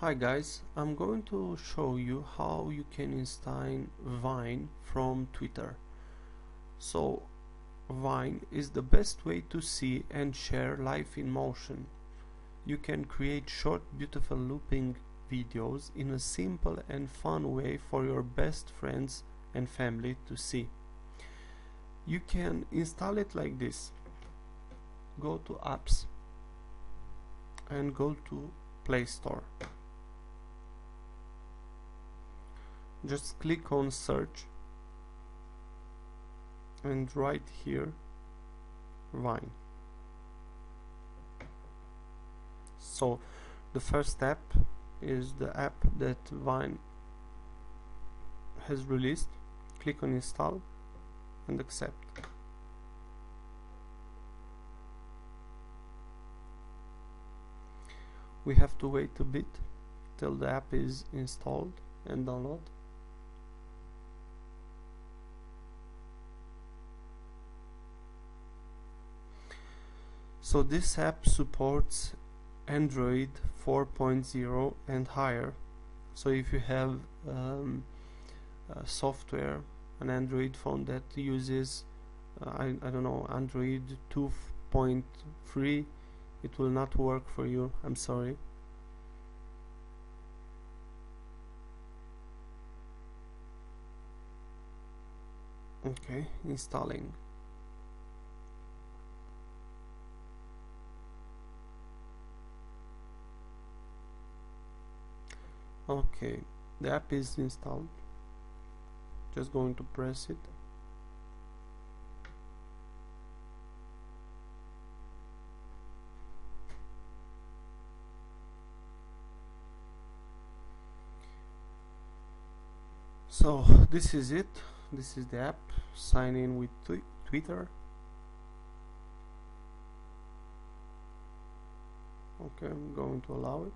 Hi guys, I'm going to show you how you can install Vine from Twitter. So Vine is the best way to see and share life in motion. You can create short, beautiful looping videos in a simple and fun way for your best friends and family to see. You can install it like this. Go to apps and go to Play Store. Just click on search and write here Vine. So the first step is the app that Vine has released. Click on install and accept. We have to wait a bit till the app is installed and download. So this app supports Android 4.0 and higher. So if you have software, an Android phone that uses I don't know, Android 2.3, it will not work for you. I'm sorry. Okay, installing. Okay, the app is installed. Just going to press it. So this is it. This is the app. Sign in with Twitter. Okay, I'm going to allow it.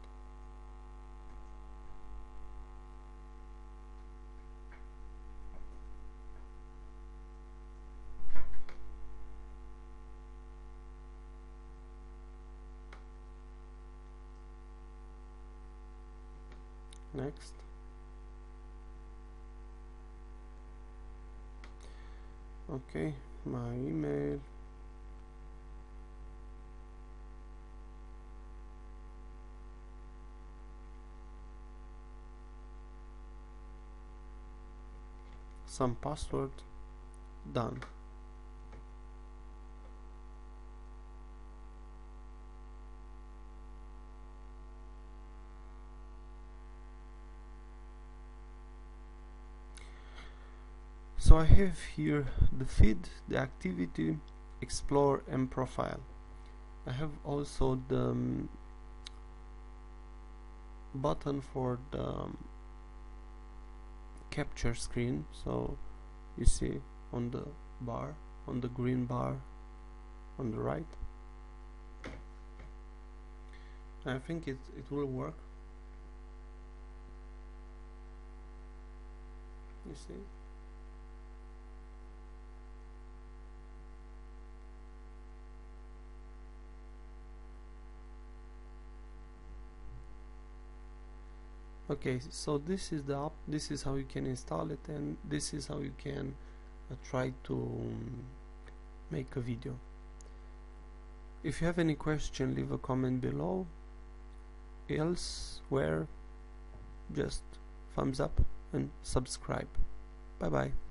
Next. Okay, my email. Some password. Done. So I have here the feed, the activity, explore and profile. I have also the button for the capture screen. So you see on the bar, on the green bar on the right. I think it will work. You see? Okay, so this is the app, this is how you can install it, and this is how you can try to make a video. If you have any question, leave a comment below. Elsewhere, just thumbs up and subscribe. Bye bye.